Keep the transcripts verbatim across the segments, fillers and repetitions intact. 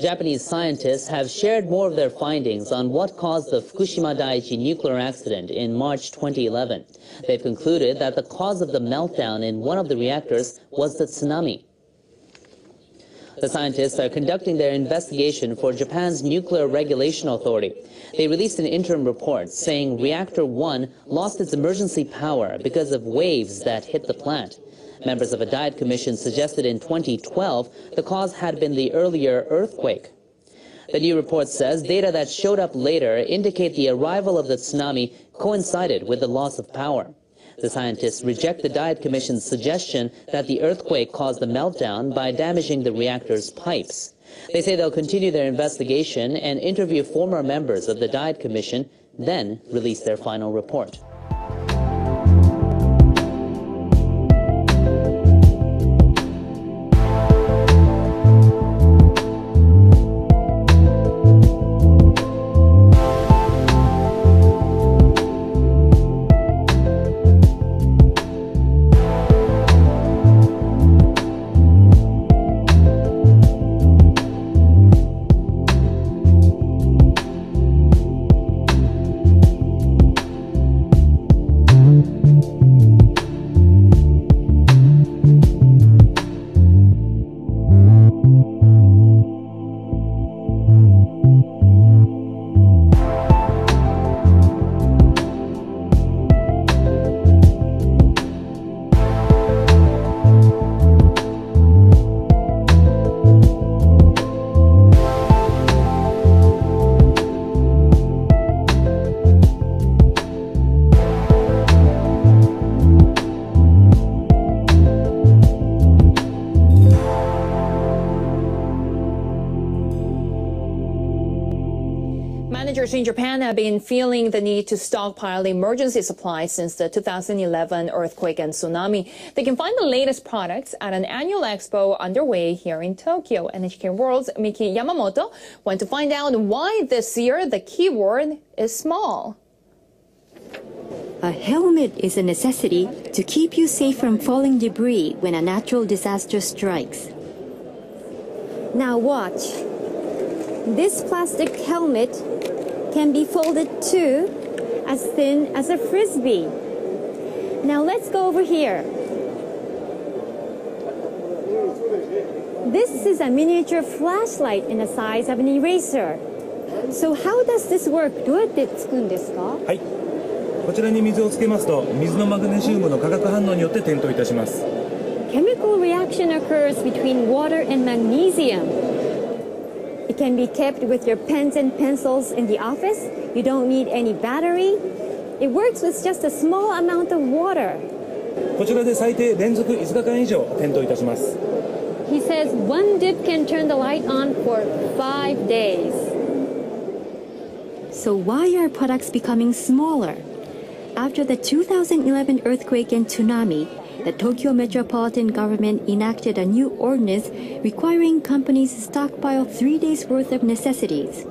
Japanese scientists have shared more of their findings on what caused the Fukushima Daiichi nuclear accident in March twenty eleven. They've concluded that the cause of the meltdown in one of the reactors was the tsunami. The scientists are conducting their investigation for Japan's Nuclear Regulation Authority. They released an interim report saying Reactor one lost its emergency power because of waves that hit the plant. Members of a Diet commission suggested in twenty twelve the cause had been the earlier earthquake. The new report says data that showed up later indicate the arrival of the tsunami coincided with the loss of power. The scientists reject the Diet Commission's suggestion that the earthquake caused the meltdown by damaging the reactor's pipes. They say they'll continue their investigation and interview former members of the Diet Commission, then release their final report. Managers in Japan have been feeling the need to stockpile emergency supplies since the two thousand eleven earthquake and tsunami. They can find the latest products at an annual expo underway here in Tokyo. N H K World's Miki Yamamoto went to find out why this year the key word is small. A helmet is a necessity to keep you safe from falling debris when a natural disaster strikes. Now watch. This plastic helmet can be folded too, as thin as a frisbee. Now let's go over here. This is a miniature flashlight in the size of an eraser. So how does this work? どうやってつくんですか? はい。こちらに水をつけますと、水のマグネシウムの化学反応によって点灯いたします。 Chemical reaction occurs between water and magnesium. It can be kept with your pens and pencils in the office. You don't need any battery. It works with just a small amount of water. He says one dip can turn the light on for five days. So why are products becoming smaller? After the two thousand eleven earthquake and tsunami, the Tokyo Metropolitan Government enacted a new ordinance requiring companies to stockpile three days' worth of necessities.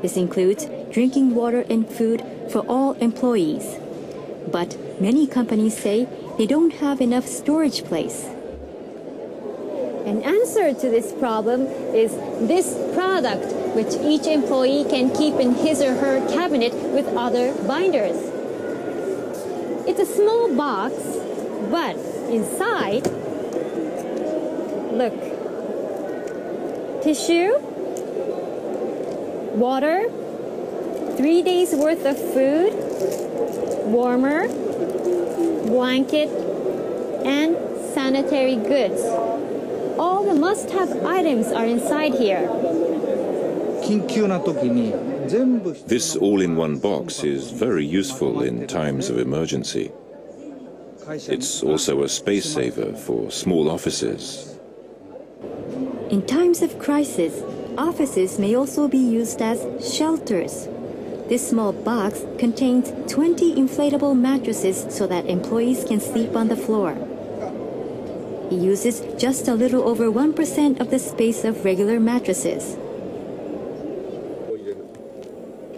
This includes drinking water and food for all employees. But many companies say they don't have enough storage place. An answer to this problem is this product, which each employee can keep in his or her cabinet with other binders. It's a small box. But inside, look, tissue, water, three days worth of food, warmer, blanket, and sanitary goods. All the must-have items are inside here. This all-in-one box is very useful in times of emergency. It's also a space saver for small offices. In times of crisis, offices may also be used as shelters. This small box contains twenty inflatable mattresses so that employees can sleep on the floor. It uses just a little over one percent of the space of regular mattresses.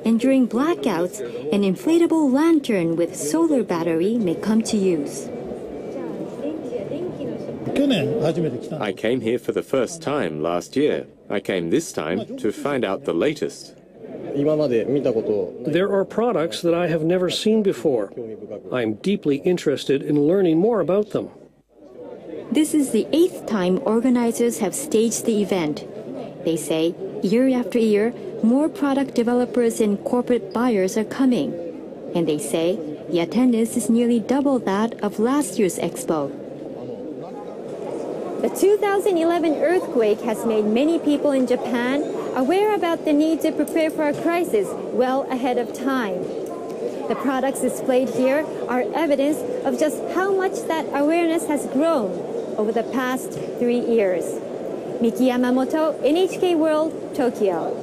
And during blackouts, an inflatable lantern with solar battery may come to use. I came here for the first time last year. I came this time to find out the latest. There are products that I have never seen before. I am deeply interested in learning more about them. This is the eighth time organizers have staged the event. They say, year after year, more product developers and corporate buyers are coming. And they say, the attendance is nearly double that of last year's expo. The two thousand eleven earthquake has made many people in Japan aware about the need to prepare for a crisis well ahead of time. The products displayed here are evidence of just how much that awareness has grown over the past three years. Miki Yamamoto, N H K World, Tokyo.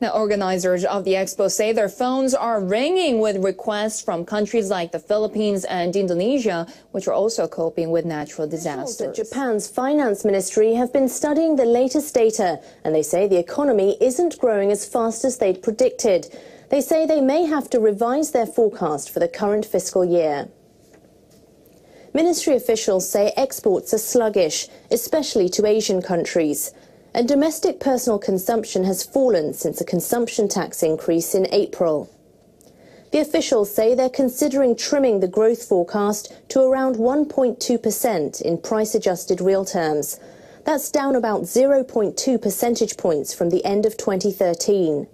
Now, organizers of the expo say their phones are ringing with requests from countries like the Philippines and Indonesia, which are also coping with natural disasters. Japan's finance ministry have been studying the latest data, and they say the economy isn't growing as fast as they'd predicted. They say they may have to revise their forecast for the current fiscal year. Ministry officials say exports are sluggish, especially to Asian countries. And domestic personal consumption has fallen since a consumption tax increase in April. The officials say they're considering trimming the growth forecast to around one point two percent in price-adjusted real terms. That's down about zero point two percentage points from the end of twenty thirteen.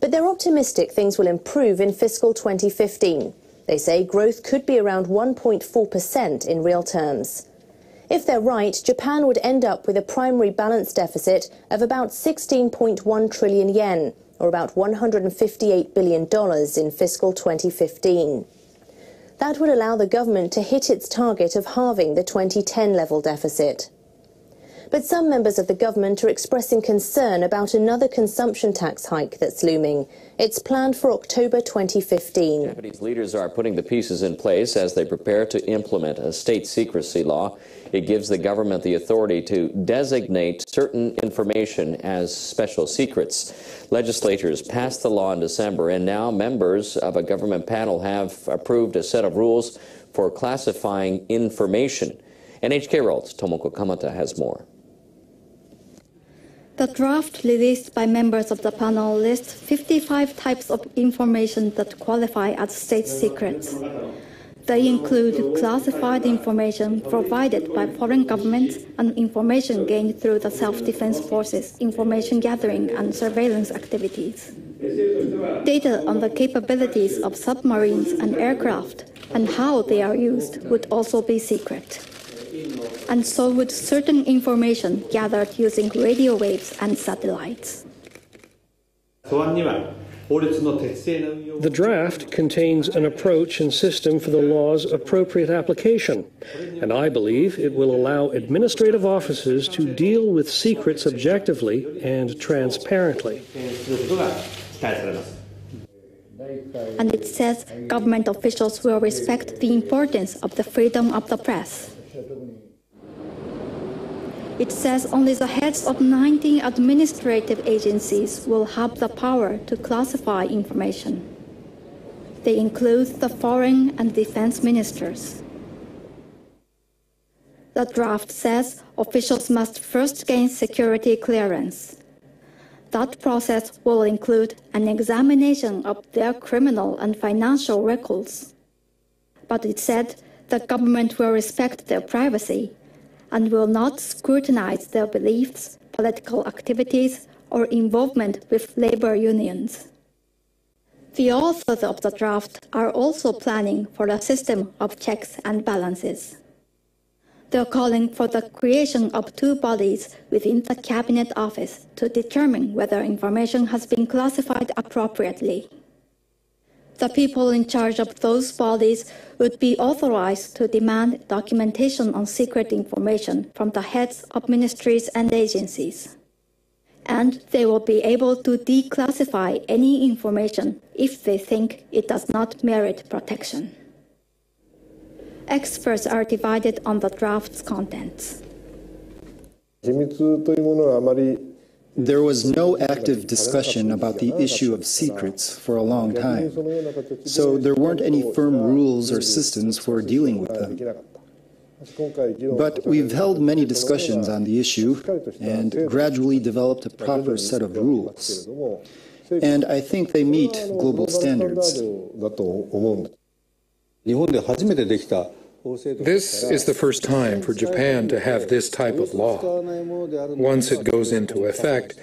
But they're optimistic things will improve in fiscal twenty fifteen. They say growth could be around one point four percent in real terms. If they're right, Japan would end up with a primary balance deficit of about sixteen point one trillion yen, or about one hundred fifty-eight billion dollars in fiscal twenty fifteen. That would allow the government to hit its target of halving the twenty ten level deficit. But some members of the government are expressing concern about another consumption tax hike that's looming. It's planned for October twenty fifteen. Japanese leaders are putting the pieces in place as they prepare to implement a state secrecy law. It gives the government the authority to designate certain information as special secrets. Legislators passed the law in December, and now members of a government panel have approved a set of rules for classifying information. N H K World's Tomoko Kamata has more. The draft released by members of the panel lists fifty-five types of information that qualify as state secrets. They include classified information provided by foreign governments and information gained through the self-defense forces, information gathering and surveillance activities, data on the capabilities of submarines and aircraft and how they are used would also be secret. And so would certain information gathered using radio waves and satellites. The draft contains an approach and system for the law's appropriate application, and I believe it will allow administrative offices to deal with secrets objectively and transparently. And it says government officials will respect the importance of the freedom of the press. It says only the heads of nineteen administrative agencies will have the power to classify information. They include the foreign and defense ministers. The draft says officials must first gain security clearance. That process will include an examination of their criminal and financial records. But it said the government will respect their privacy and will not scrutinize their beliefs, political activities, or involvement with labor unions. The authors of the draft are also planning for a system of checks and balances. They're calling for the creation of two bodies within the Cabinet Office to determine whether information has been classified appropriately. The people in charge of those bodies would be authorized to demand documentation on secret information from the heads of ministries and agencies. And they will be able to declassify any information if they think it does not merit protection. Experts are divided on the draft's contents. There was no active discussion about the issue of secrets for a long time, so there weren't any firm rules or systems for dealing with them. But we've held many discussions on the issue and gradually developed a proper set of rules. And I think they meet global standards. This is the first time for Japan to have this type of law. Once it goes into effect,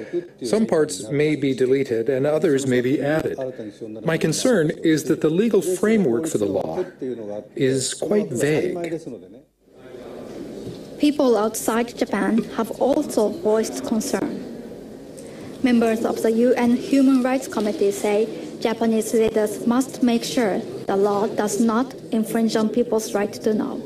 some parts may be deleted and others may be added. My concern is that the legal framework for the law is quite vague. People outside Japan have also voiced concern. Members of the U N Human Rights Committee say Japanese leaders must make sure the law does not infringe on people's right to know.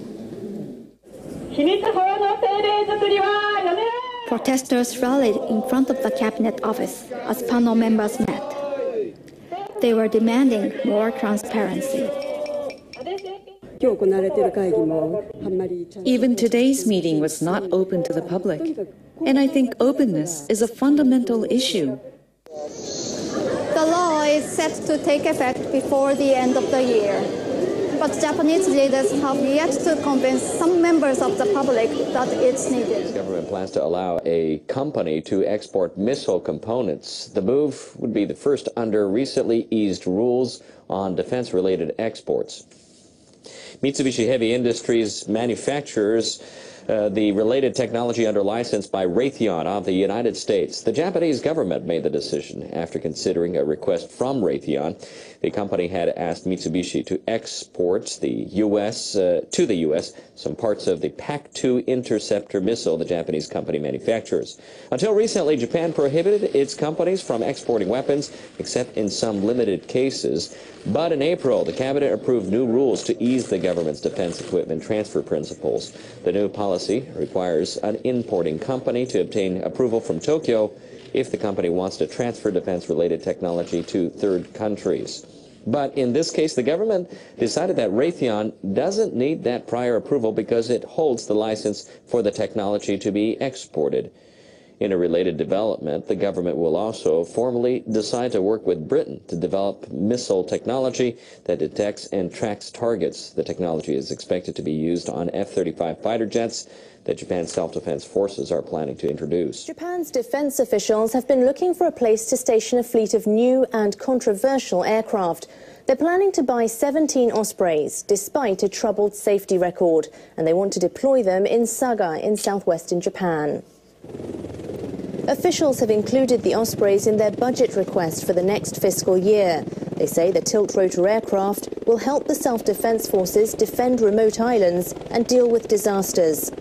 Protesters rallied in front of the cabinet office as panel members met. They were demanding more transparency. Even today's meeting was not open to the public, and I think openness is a fundamental issue. The law is set to take effect before the end of the year, but Japanese leaders have yet to convince some members of the public that it's needed. The government plans to allow a company to export missile components. The move would be the first under recently eased rules on defense-related exports. Mitsubishi Heavy Industries manufactures Uh, the related technology under license by Raytheon of the United States. The Japanese government made the decision after considering a request from Raytheon. The company had asked Mitsubishi to export the U S uh, to the U S some parts of the P A C two interceptor missile the Japanese company manufactures. Until recently, Japan prohibited its companies from exporting weapons, except in some limited cases. But in April, the cabinet approved new rules to ease the government's defense equipment transfer principles. The new policy Policy requires an importing company to obtain approval from Tokyo if the company wants to transfer defense-related technology to third countries. But in this case, the government decided that Raytheon doesn't need that prior approval because it holds the license for the technology to be exported. In a related development, the government will also formally decide to work with Britain to develop missile technology that detects and tracks targets. The technology is expected to be used on F thirty-five fighter jets that Japan's self-defense forces are planning to introduce. Japan's defense officials have been looking for a place to station a fleet of new and controversial aircraft. They're planning to buy seventeen Ospreys, despite a troubled safety record, and they want to deploy them in Saga in southwestern Japan. Officials have included the Ospreys in their budget request for the next fiscal year. They say the tilt-rotor aircraft will help the self-defense forces defend remote islands and deal with disasters.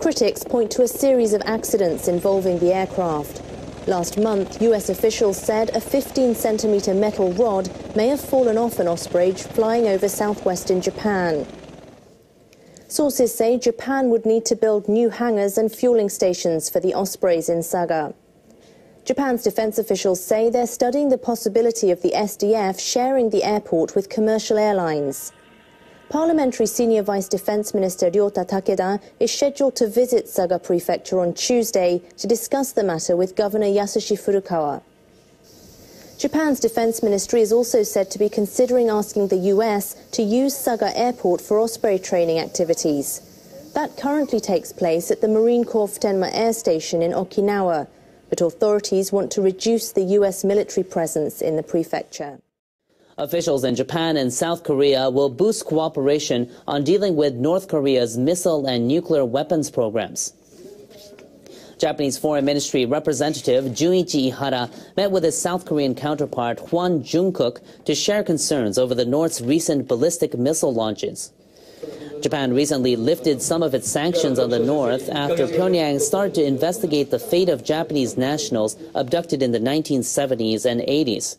Critics point to a series of accidents involving the aircraft. Last month, U S officials said a fifteen centimeter metal rod may have fallen off an Osprey flying over southwestern Japan. Sources say Japan would need to build new hangars and fueling stations for the Ospreys in Saga. Japan's defense officials say they're studying the possibility of the S D F sharing the airport with commercial airlines. Parliamentary Senior Vice Defense Minister Ryota Takeda is scheduled to visit Saga Prefecture on Tuesday to discuss the matter with Governor Yasushi Furukawa. Japan's defense ministry is also said to be considering asking the U S to use Saga Airport for Osprey training activities. That currently takes place at the Marine Corps Futenma Air Station in Okinawa, but authorities want to reduce the U S military presence in the prefecture. Officials in Japan and South Korea will boost cooperation on dealing with North Korea's missile and nuclear weapons programs. Japanese Foreign Ministry Representative Junichi Ihara met with his South Korean counterpart Hwan Jungkook to share concerns over the North's recent ballistic missile launches. Japan recently lifted some of its sanctions on the North after Pyongyang started to investigate the fate of Japanese nationals abducted in the nineteen seventies and eighties.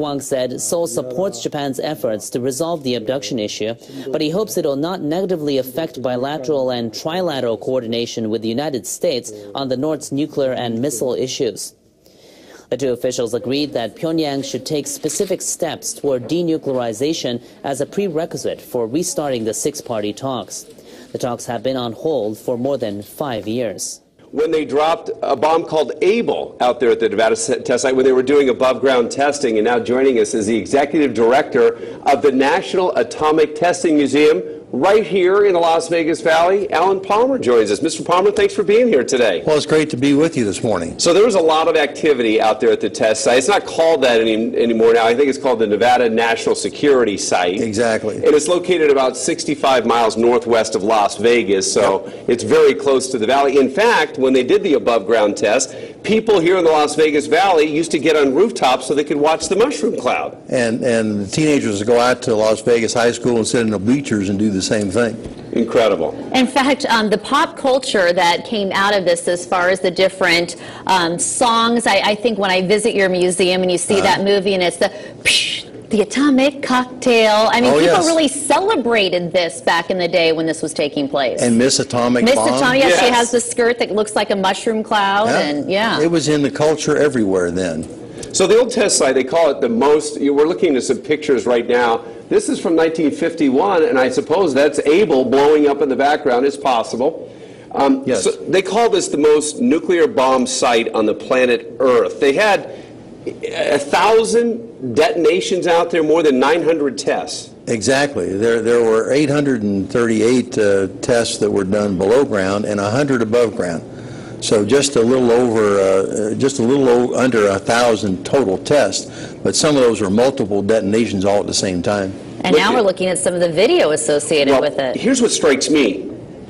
Hwang said Seoul supports Japan's efforts to resolve the abduction issue, but he hopes it will not negatively affect bilateral and trilateral coordination with the United States on the North's nuclear and missile issues. The two officials agreed that Pyongyang should take specific steps toward denuclearization as a prerequisite for restarting the six-party talks. The talks have been on hold for more than five years. When they dropped a bomb called Able out there at the Nevada test site, where they were doing above-ground testing, and now joining us is the executive director of the National Atomic Testing Museum, right here in the Las Vegas Valley. Alan Palmer joins us. Mister Palmer, thanks for being here today. Well, it's great to be with you this morning. So there was a lot of activity out there at the test site. It's not called that any, anymore now. I think it's called the Nevada National Security Site. Exactly. And it's located about sixty-five miles northwest of Las Vegas, so yep. It's very close to the valley. In fact, when they did the above-ground test, people here in the Las Vegas Valley used to get on rooftops so they could watch the mushroom cloud. And, and the teenagers would go out to Las Vegas High School and sit in the bleachers and do the same thing. Incredible. In fact, um, the pop culture that came out of this as far as the different um, songs, I, I think when I visit your museum and you see uh-huh. that movie and it's the psh, the atomic cocktail. I mean, oh, people yes. really celebrated this back in the day when this was taking place. And Miss Atomic Miss Bomb. Miss Atomic, yes, yes, she has the skirt that looks like a mushroom cloud. Yeah. And yeah. It was in the culture everywhere then. So the old test site, they call it the most, you, we're looking at some pictures right now. This is from nineteen fifty-one, and I suppose that's Abel blowing up in the background. It's possible. Um, yes. So they call this the most nuclear bomb site on the planet Earth. They had a thousand detonations out there, more than nine hundred tests. Exactly. There, there were eight hundred thirty-eight uh, tests that were done below ground and one hundred above ground. So just a little over, uh, just a little under a thousand total tests, but some of those were multiple detonations all at the same time. And now we're looking at some of the video associated well, with it. Here's what strikes me.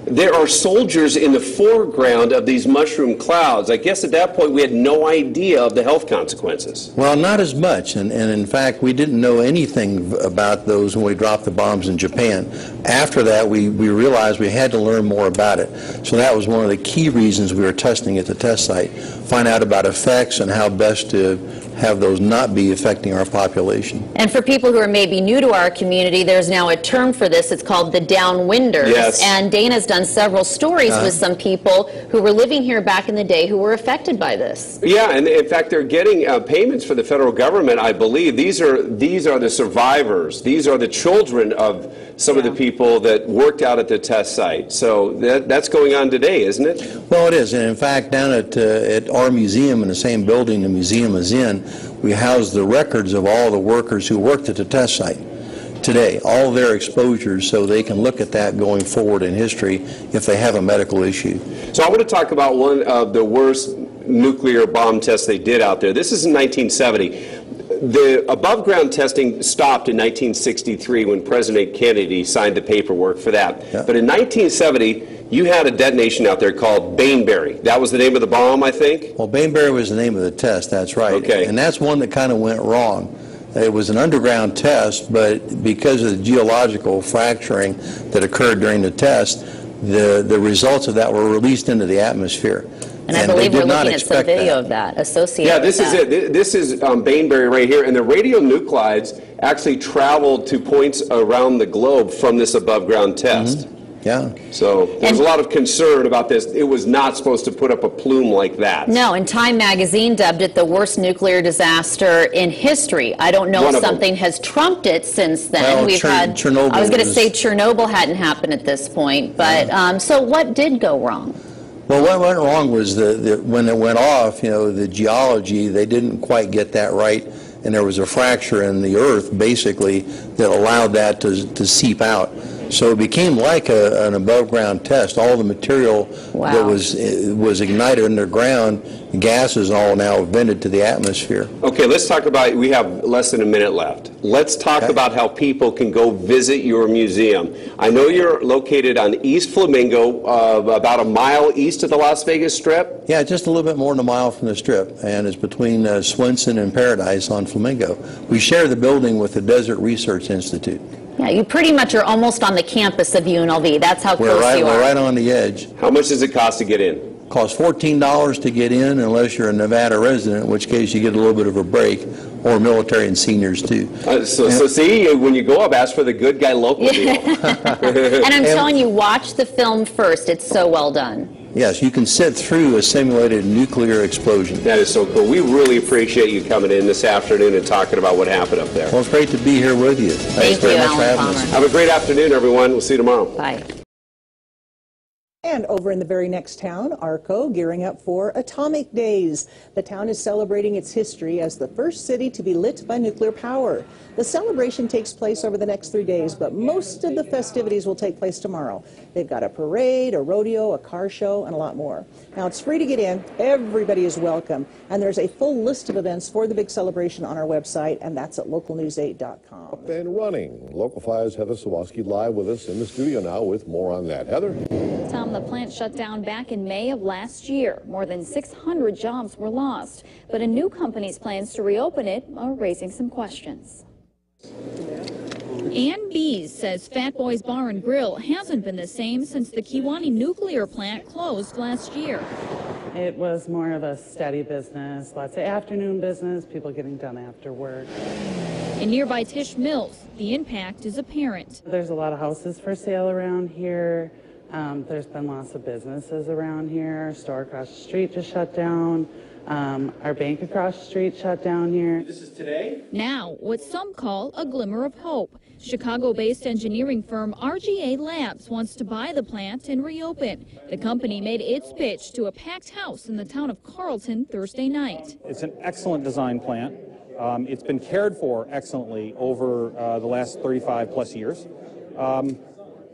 There are soldiers in the foreground of these mushroom clouds. I guess at that point we had no idea of the health consequences. Well, not as much, and, and in fact we didn't know anything about those when we dropped the bombs in Japan. After that we, we realized we had to learn more about it. So that was one of the key reasons we were testing at the test site, find out about effects and how best to have those not be affecting our population. And for people who are maybe new to our community, there's now a term for this. It's called the downwinders. Yes. And Dana's done several stories uh, with some people who were living here back in the day who were affected by this. Yeah, and in fact, they're getting uh, payments for the federal government, I believe. These are, these are the survivors. These are the children of some yeah. of the people that worked out at the test site. So that, that's going on today, isn't it? Well, it is. And in fact, down at, uh, at our museum, in the same building the museum is in, we house the records of all the workers who worked at the test site today, all their exposures, so they can look at that going forward in history if they have a medical issue. So I want to talk about one of the worst nuclear bomb tests they did out there. This is in nineteen seventy. The above-ground testing stopped in nineteen sixty-three when President Kennedy signed the paperwork for that. Yeah. But in nineteen seventy, you had a detonation out there called Bainbury. That was the name of the bomb, I think? Well, Bainbury was the name of the test, that's right. Okay. And that's one that kind of went wrong. It was an underground test, but because of the geological fracturing that occurred during the test, the, the results of that were released into the atmosphere. And, and I believe we're looking at some video that. of that associated. Yeah, this is that. it. This is um, Bainbury right here. And the radionuclides actually traveled to points around the globe from this above-ground test. Mm-hmm. Yeah. So there's a lot of concern about this. It was not supposed to put up a plume like that. No, and Time magazine dubbed it the worst nuclear disaster in history. I don't know One if something has trumped it since then. Well, We've Cher had, Chernobyl I was going to say Chernobyl hadn't happened at this point, but yeah. um, so what did go wrong? Well, what went wrong was the, the, when it went off, you know, the geology, they didn't quite get that right, and there was a fracture in the earth, basically, that allowed that to, to seep out. So it became like a, an above-ground test. All the material wow. that was was ignited underground, gases all now vented to the atmosphere. Okay, let's talk about, we have less than a minute left. Let's talk okay. about how people can go visit your museum. I know you're located on East Flamingo, uh, about a mile east of the Las Vegas Strip. Yeah, just a little bit more than a mile from the Strip, and it's between uh, Swenson and Paradise on Flamingo. We share the building with the Desert Research Institute. Yeah, you pretty much are almost on the campus of U N L V. That's how close right, you are. We're right on the edge. How much does it cost to get in? It costs fourteen dollars to get in unless you're a Nevada resident, in which case you get a little bit of a break, or military and seniors too. Uh, so, so see, when you go up, ask for the good guy local deal. And I'm telling you, watch the film first. It's so well done. Yes, you can sit through a simulated nuclear explosion. That is so cool. We really appreciate you coming in this afternoon and talking about what happened up there. Well, it's great to be here with you. Thanks Thank very you, much Alan for having Palmer. us. Have a great afternoon, everyone. We'll see you tomorrow. Bye. And over in the very next town, Arco, gearing up for Atomic Days. The town is celebrating its history as the first city to be lit by nuclear power. The celebration takes place over the next three days, but most of the festivities will take place tomorrow. They've got a parade, a rodeo, a car show, and a lot more. Now, it's free to get in. Everybody is welcome. And there's a full list of events for the big celebration on our website, and that's at local news eight dot com. Up and running. Local five's Heather Sawaski live with us in the studio now with more on that. Heather? Tom, the plant shut down back in May of last year. More than six hundred jobs were lost, but a new company's plans to reopen it are raising some questions. Ann Bees says Fat Boy's Bar and Grill hasn't been the same since the Keewaunee nuclear plant closed last year. It was more of a steady business, lots of afternoon business, people getting done after work. In nearby Tisch Mills, the impact is apparent. There's a lot of houses for sale around here. Um, there's been lots of businesses around here. Store across the street just shut down. Um, our bank across the street shut down here. This is today. Now, what some call a glimmer of hope. Chicago-based engineering firm R G A Labs wants to buy the plant and reopen. The company made its pitch to a packed house in the town of Carlton Thursday night. It's an excellent design plant. Um, it's been cared for excellently over uh, the last thirty-five plus years. Um,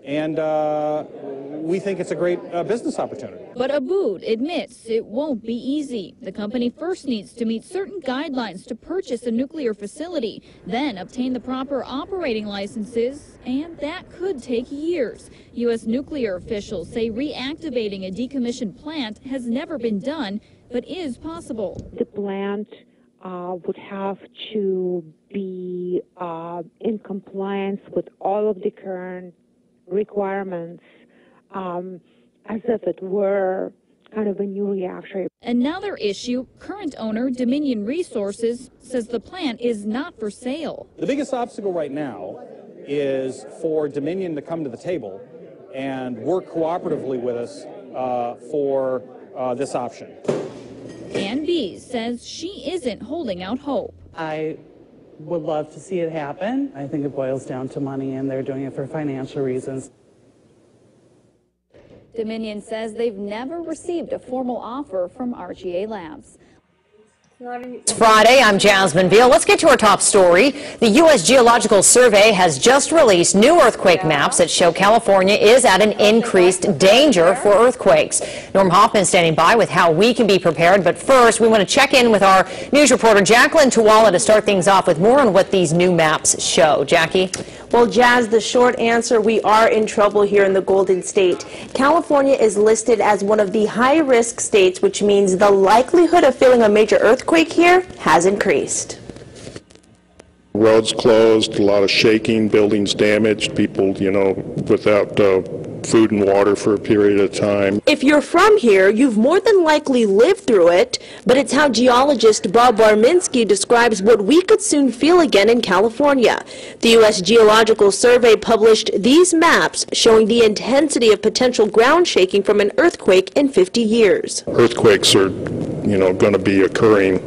And uh, we think it's a great uh, business opportunity. But Abood admits it won't be easy. The company first needs to meet certain guidelines to purchase a nuclear facility, then obtain the proper operating licenses, and that could take years. U S nuclear officials say reactivating a decommissioned plant has never been done, but is possible. The plant uh, would have to be uh, in compliance with all of the current requirements, um, as if it were kind of a new reactor. Another issue, current owner Dominion Resources says the plant is not for sale. The biggest obstacle right now is for Dominion to come to the table and work cooperatively with us uh, for uh, this option. Ann Bees says she isn't holding out hope. I would love to see it happen. I think it boils down to money, and they're doing it for financial reasons. Dominion says they've never received a formal offer from R G A Labs. Friday, I'm Jasmine Beal. Let's get to our top story. The U S Geological Survey has just released new earthquake maps that show California is at an increased danger for earthquakes. Norm Hoffman standing by with how we can be prepared. But first, we want to check in with our news reporter, Jacqueline Tawala, to start things off with more on what these new maps show. Jackie? Well, Jazz, the short answer, we are in trouble here in the Golden State. California is listed as one of the high-risk states, which means the likelihood of feeling a major earthquake here has increased. Roads closed, a lot of shaking, buildings damaged, people, you know, without uh, food and water for a period of time. If you're from here, you've more than likely lived through it, but it's how geologist Bob Barminski describes what we could soon feel again in California. The U S Geological Survey published these maps showing the intensity of potential ground shaking from an earthquake in fifty years. Earthquakes are, you know, going to be occurring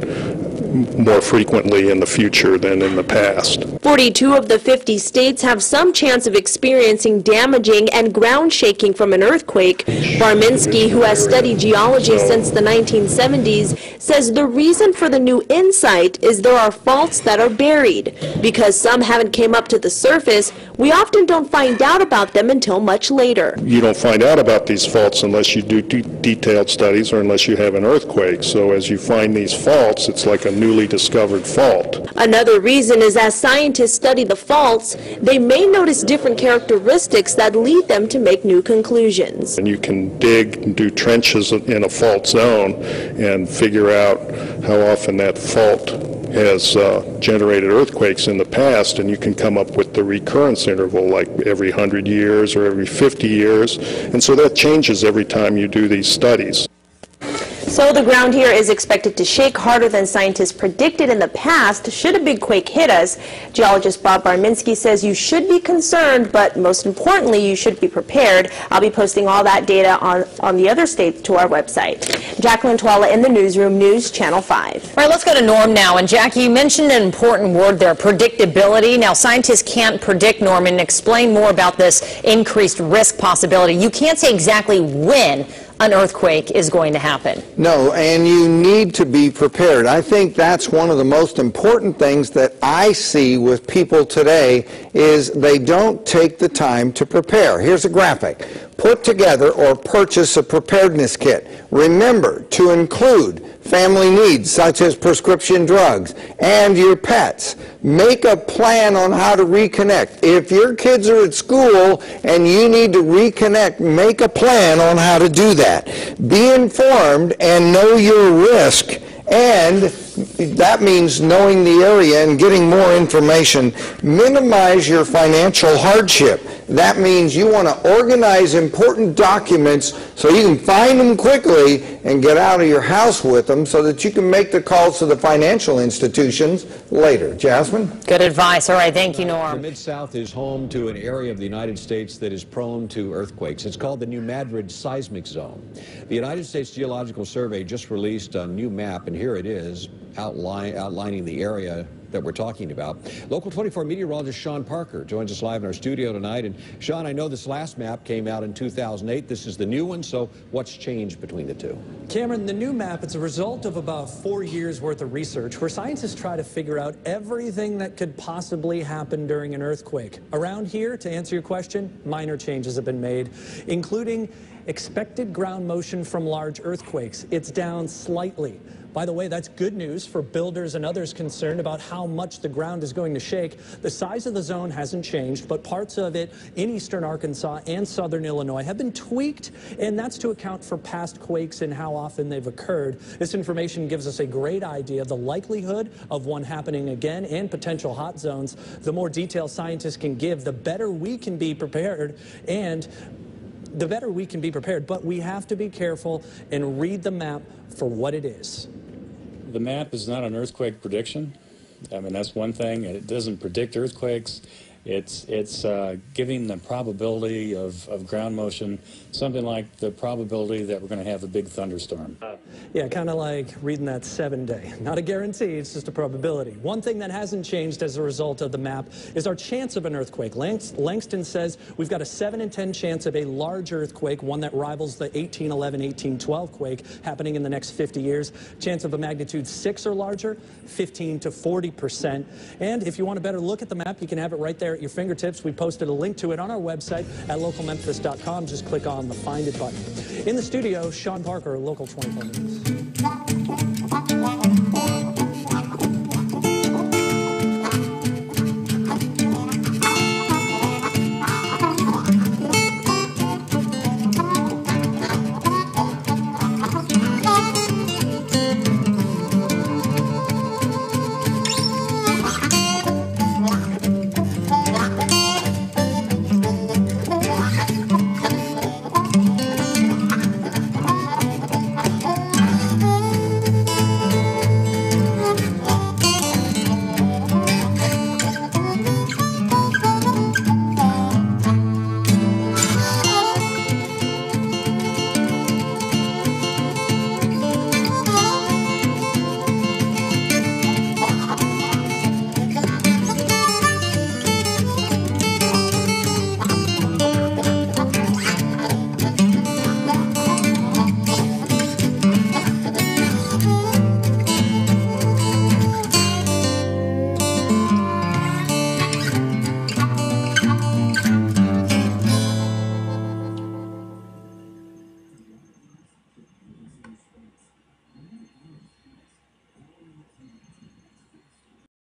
more frequently in the future than in the past. forty-two of the fifty states have some chance of experiencing damaging and ground shaking from an earthquake. Barminski, who has studied geology since the nineteen seventies, says the reason for the new insight is there are faults that are buried. Because some haven't came up to the surface, we often don't find out about them until much later. You don't find out about these faults unless you do detailed studies or unless you have an earthquake. So as you find these faults, it's like a newly discovered fault. Another reason is as scientists study the faults, they may notice different characteristics that lead them to make new conclusions. And you can dig and do trenches in a fault zone and figure out how often that fault has uh, generated earthquakes in the past, and you can come up with the recurrence interval, like every hundred years or every fifty years, and so that changes every time you do these studies. So the ground here is expected to shake harder than scientists predicted in the past should a big quake hit us. Geologist Bob Barminski says you should be concerned, but most importantly, you should be prepared. I'll be posting all that data on, on the other states to our website. Jacqueline Tawala in the newsroom, News Channel five. All right, let's go to Norm now. And Jackie, you mentioned an important word there, predictability. Now, scientists can't predict, Norm, and explain more about this increased risk possibility. You can't say exactly when an earthquake is going to happen. No, and you need to be prepared. I think that's one of the most important things that I see with people today is they don't take the time to prepare. Here's a graphic. Put together or purchase a preparedness kit. Remember to include family needs such as prescription drugs and your pets. Make a plan on how to reconnect. If your kids are at school and you need to reconnect, make a plan on how to do that. Be informed and know your risk, and that means knowing the area and getting more information. Minimize your financial hardship. That means you want to organize important documents so you can find them quickly and get out of your house with them so that you can make the calls to the financial institutions later. Jasmine? Good advice. All right. Thank you, Norm. The Mid-South is home to an area of the United States that is prone to earthquakes. It's called the New Madrid Seismic Zone. The United States Geological Survey just released a new map, and here it is, outline, outlining the area that we're talking about. Local twenty-four meteorologist Sean Parker joins us live in our studio tonight. And Sean, I know this last map came out in two thousand eight. This is the new one, so what's changed between the two? Cameron, the new map, it's a result of about four years worth of research where scientists try to figure out everything that could possibly happen during an earthquake. Around here, to answer your question, minor changes have been made, including expected ground motion from large earthquakes. It's down slightly. By the way, that's good news for builders and others concerned about how much the ground is going to shake. The size of the zone hasn't changed, but parts of it in eastern Arkansas and southern Illinois have been tweaked, and that's to account for past quakes and how often they've occurred. This information gives us a great idea of the likelihood of one happening again and potential hot zones. The more detail scientists can give, the better we can be prepared and the better we can be prepared, but we have to be careful and read the map for what it is. The map is not an earthquake prediction. I mean, that's one thing. It doesn't predict earthquakes. It's, it's uh, giving the probability of, of ground motion, something like the probability that we're going to have a big thunderstorm. Yeah, kind of like reading that seven day. Not a guarantee, it's just a probability. One thing that hasn't changed as a result of the map is our chance of an earthquake. Langs Langston says we've got a seven in ten chance of a large earthquake, one that rivals the eighteen eleven eighteen twelve quake happening in the next fifty years. Chance of a magnitude six or larger, fifteen to forty percent. And if you want a better look at the map, you can have it right there at your fingertips. We posted a link to it on our website at local memphis dot com. Just click on the Find It button. In the studio, Sean Parker, Local twenty-four News.